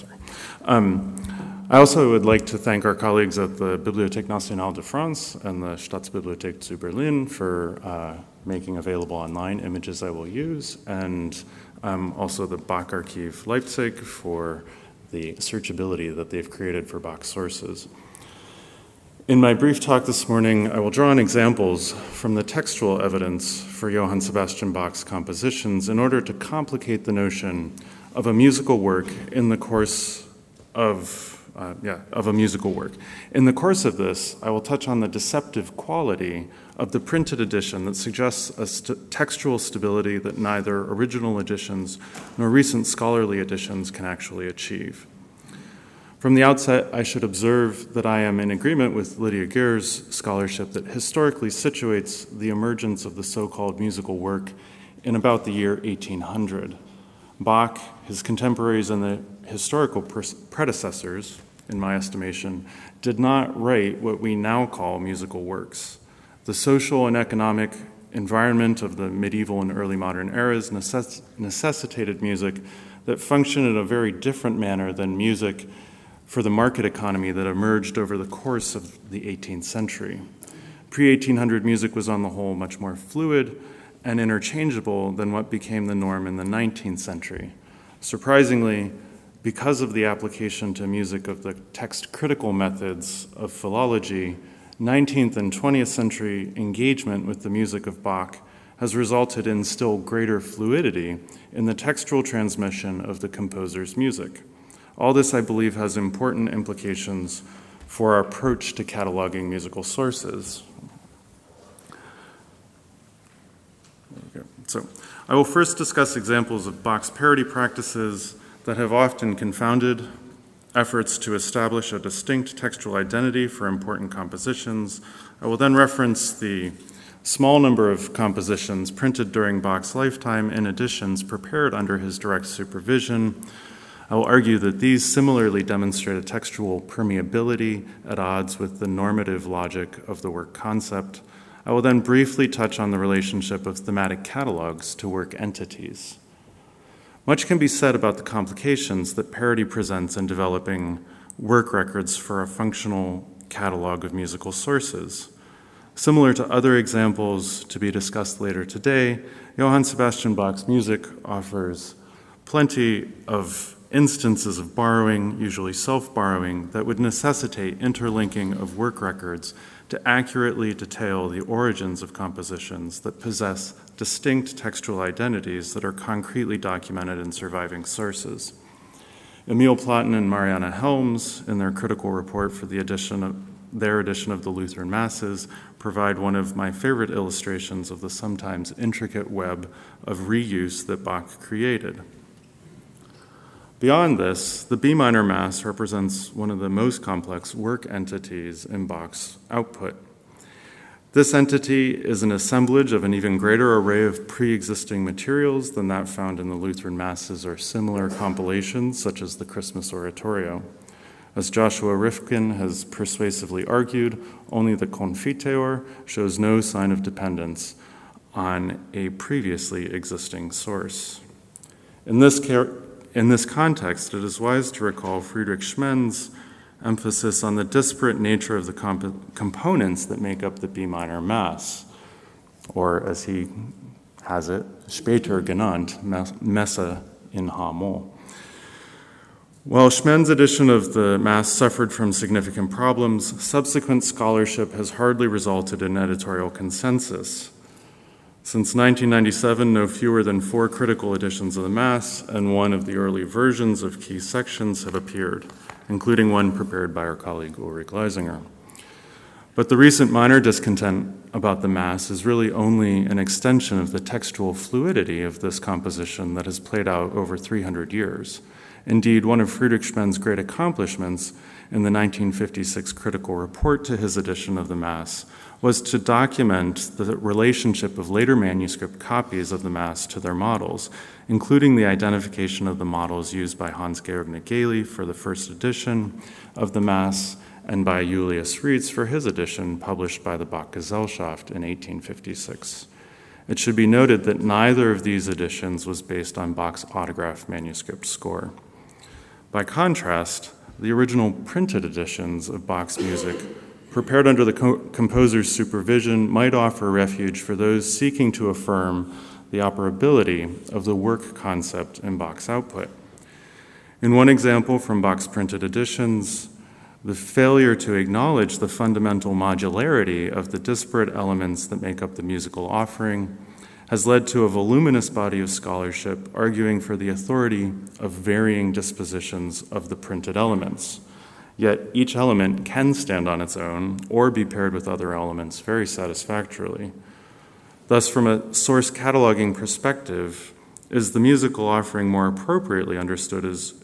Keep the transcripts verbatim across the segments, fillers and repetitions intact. Sorry. Um, I also would like to thank our colleagues at the Bibliothèque Nationale de France and the Staatsbibliothek zu Berlin for uh, making available online images I will use, and um, also the Bach Archiv Leipzig for the searchability that they've created for Bach sources. In my brief talk this morning, I will draw on examples from the textual evidence for Johann Sebastian Bach's compositions in order to complicate the notion of a musical work in the course of uh, yeah, of a musical work. In the course of this, I will touch on the deceptive quality of the printed edition that suggests a st- textual stability that neither original editions nor recent scholarly editions can actually achieve. From the outset, I should observe that I am in agreement with Lydia Gehr's scholarship that historically situates the emergence of the so-called musical work in about the year eighteen hundred. Bach, his contemporaries, and the historical predecessors, in my estimation, did not write what we now call musical works. The social and economic environment of the medieval and early modern eras necess- necessitated music that functioned in a very different manner than music for the market economy that emerged over the course of the eighteenth century. Pre-eighteen hundred music was on the whole much more fluid and interchangeable than what became the norm in the nineteenth century. Surprisingly, because of the application to music of the text-critical methods of philology, nineteenth and twentieth century engagement with the music of Bach has resulted in still greater fluidity in the textual transmission of the composer's music. All this, I believe, has important implications for our approach to cataloging musical sources. Okay. So, I will first discuss examples of Bach's parody practices that have often confounded efforts to establish a distinct textual identity for important compositions. I will then reference the small number of compositions printed during Bach's lifetime in editions prepared under his direct supervision. I will argue that these similarly demonstrate a textual permeability at odds with the normative logic of the work concept. I will then briefly touch on the relationship of thematic catalogs to work entities. Much can be said about the complications that parody presents in developing work records for a functional catalog of musical sources. Similar to other examples to be discussed later today, Johann Sebastian Bach's music offers plenty of instances of borrowing, usually self-borrowing, that would necessitate interlinking of work records to accurately detail the origins of compositions that possess distinct textual identities that are concretely documented in surviving sources. Emil Platen and Marianna Helms, in their critical report for the edition of, their edition of the Lutheran Masses, provide one of my favorite illustrations of the sometimes intricate web of reuse that Bach created. Beyond this, the B minor Mass represents one of the most complex work entities in Bach's output. This entity is an assemblage of an even greater array of pre-existing materials than that found in the Lutheran Masses or similar compilations, such as the Christmas Oratorio. As Joshua Rifkin has persuasively argued, only the Confiteor shows no sign of dependence on a previously existing source. In this case, In this context, it is wise to recall Friedrich Schmenn's emphasis on the disparate nature of the comp- components that make up the B minor Mass, or as he has it, später genannt, Messe in H-Moll. While Schmenn's edition of the Mass suffered from significant problems, subsequent scholarship has hardly resulted in editorial consensus. Since nineteen ninety-seven, no fewer than four critical editions of the Mass and one of the early versions of key sections have appeared, including one prepared by our colleague Ulrich Leisinger. But the recent minor discontent about the Mass is really only an extension of the textual fluidity of this composition that has played out over three hundred years. Indeed, one of Friedrich Schmenn's great accomplishments in the nineteen fifty-six critical report to his edition of the Mass was to document the relationship of later manuscript copies of the Mass to their models, including the identification of the models used by Hans Georg Nageli for the first edition of the Mass and by Julius Rietz for his edition published by the Bach Gesellschaft in eighteen fifty-six. It should be noted that neither of these editions was based on Bach's autograph manuscript score. By contrast, the original printed editions of Bach's music, prepared under the co composer's supervision, might offer refuge for those seeking to affirm the operability of the work concept in Bach's output. In one example from Bach's printed editions, the failure to acknowledge the fundamental modularity of the disparate elements that make up the musical offering has led to a voluminous body of scholarship arguing for the authority of varying dispositions of the printed elements. Yet each element can stand on its own or be paired with other elements very satisfactorily. Thus, from a source cataloging perspective, is the musical offering more appropriately understood as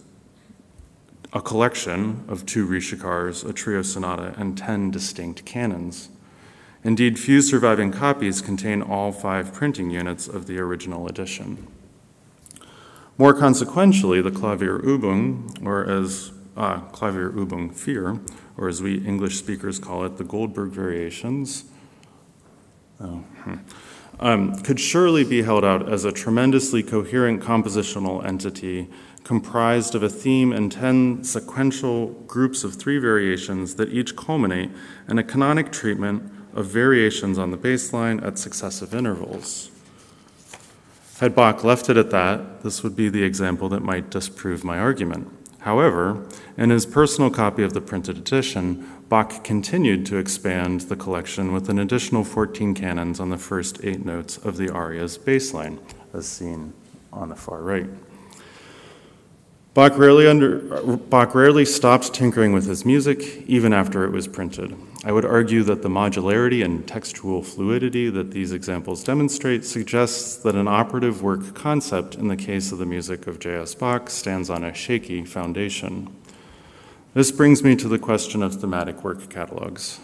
a collection of two Rishikars, a trio sonata, and ten distinct canons? Indeed, few surviving copies contain all five printing units of the original edition. More consequentially, the Klavierübung, or as uh, Klavierübung vier, or as we English speakers call it, the Goldberg Variations, oh, hmm. um, could surely be held out as a tremendously coherent compositional entity comprised of a theme and ten sequential groups of three variations that each culminate in a canonic treatment of variations on the bass line at successive intervals. Had Bach left it at that, this would be the example that might disprove my argument. However, in his personal copy of the printed edition, Bach continued to expand the collection with an additional fourteen canons on the first eight notes of the aria's bass line, as seen on the far right. Bach rarely, under, Bach rarely stopped tinkering with his music, even after it was printed. I would argue that the modularity and textual fluidity that these examples demonstrate suggests that an operative work concept in the case of the music of J S Bach stands on a shaky foundation. This brings me to the question of thematic work catalogs.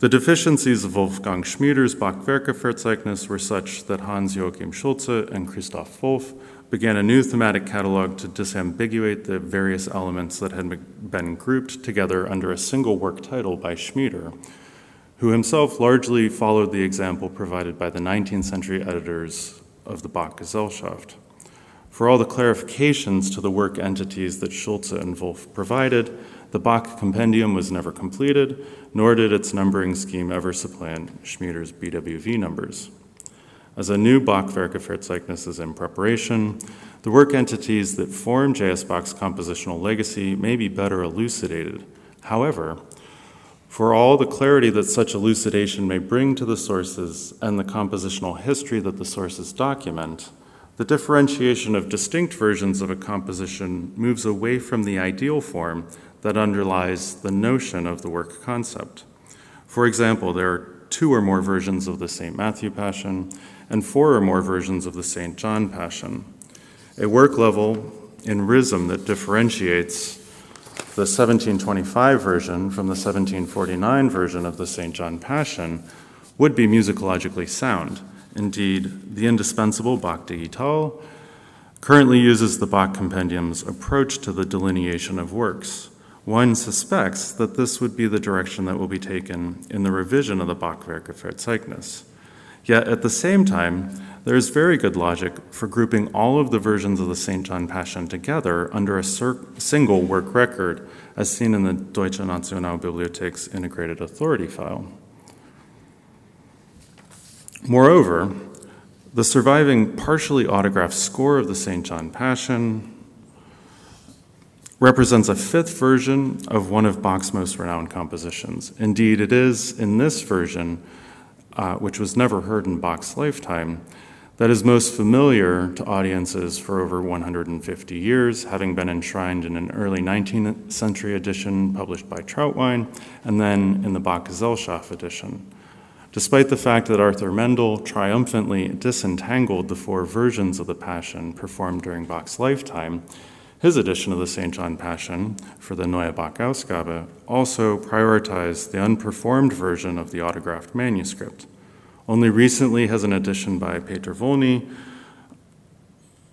The deficiencies of Wolfgang Schmieder's Bach Werke Verzeichnis were such that Hans Joachim Schulze and Christoph Wolff began a new thematic catalog to disambiguate the various elements that had been grouped together under a single work title by Schmieder, who himself largely followed the example provided by the nineteenth century editors of the Bach Gesellschaft. For all the clarifications to the work entities that Schulze and Wolff provided, the Bach Compendium was never completed, nor did its numbering scheme ever supplant Schmieder's B W V numbers. As a new Bach Werke Verzeichnis is in preparation, the work entities that form J S Bach's compositional legacy may be better elucidated. However, for all the clarity that such elucidation may bring to the sources and the compositional history that the sources document, the differentiation of distinct versions of a composition moves away from the ideal form that underlies the notion of the work concept. For example, there are two or more versions of the Saint Matthew Passion, and four or more versions of the Saint John Passion. A work level in rhythm that differentiates the seventeen twenty-five version from the seventeen forty-nine version of the Saint John Passion would be musicologically sound. Indeed, the indispensable Bach Digital currently uses the Bach Compendium's approach to the delineation of works. One suspects that this would be the direction that will be taken in the revision of the Bach Werke Verzeichnis. Yet at the same time, there is very good logic for grouping all of the versions of the Saint John Passion together under a single work record, as seen in the Deutsche Nationalbibliothek's integrated authority file. Moreover, the surviving partially autographed score of the Saint John Passion represents a fifth version of one of Bach's most renowned compositions. Indeed, it is in this version, uh, which was never heard in Bach's lifetime, that is most familiar to audiences for over one hundred fifty years, having been enshrined in an early nineteenth century edition published by Trautwein, and then in the Bach Gesellschaft edition. Despite the fact that Arthur Mendel triumphantly disentangled the four versions of the Passion performed during Bach's lifetime, his edition of the Saint John Passion for the Neue Bachausgabe also prioritized the unperformed version of the autographed manuscript. Only recently has an edition by Peter Volney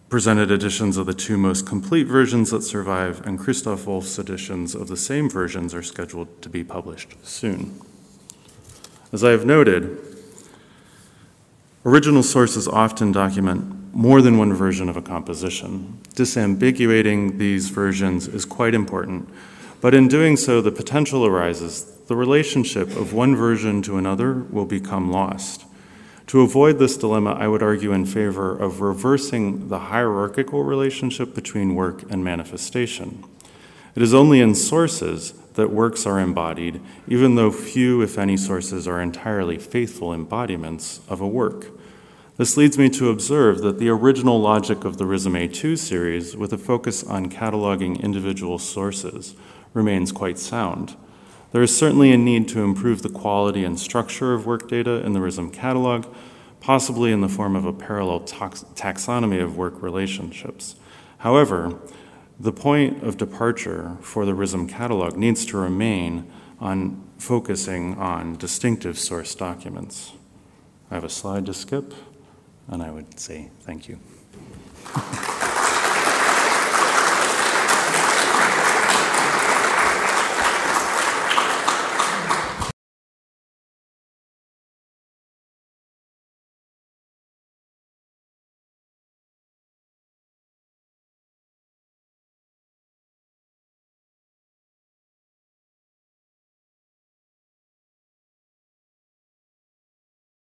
presented editions of the two most complete versions that survive, and Christoph Wolff's editions of the same versions are scheduled to be published soon. As I have noted, original sources often document more than one version of a composition. Disambiguating these versions is quite important, but in doing so, the potential arises. The relationship of one version to another will become lost. To avoid this dilemma, I would argue in favor of reversing the hierarchical relationship between work and manifestation. It is only in sources that works are embodied, even though few, if any, sources are entirely faithful embodiments of a work. This leads me to observe that the original logic of the Résumé two series, with a focus on cataloging individual sources, remains quite sound. There is certainly a need to improve the quality and structure of work data in the R I S M catalog, possibly in the form of a parallel tax taxonomy of work relationships. However, the point of departure for the R I S M catalog needs to remain on focusing on distinctive source documents. I have a slide to skip, and I would say thank you.